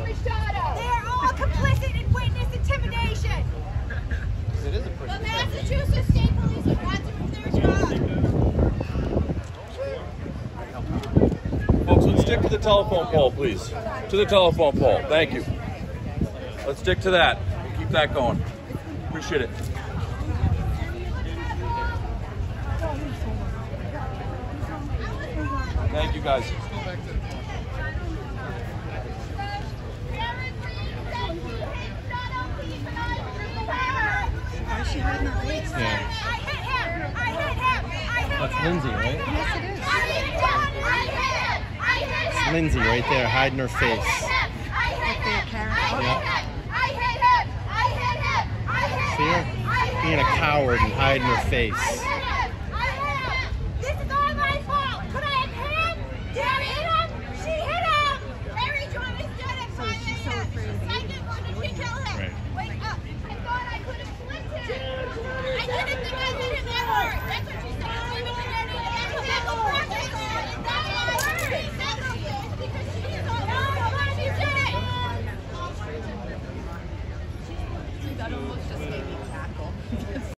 Machado. They are all complicit in witness intimidation. It is a pretty the Massachusetts State Police are not doing their job. Folks, let's stick to the telephone pole, please. To the telephone pole. Thank you. Let's stick to that. Keep that going. Appreciate it. Thank you, guys. That's Lindsay, right? Yes, it is. It's Lindsay right there, hiding her face. See her? Being a coward and hiding her face.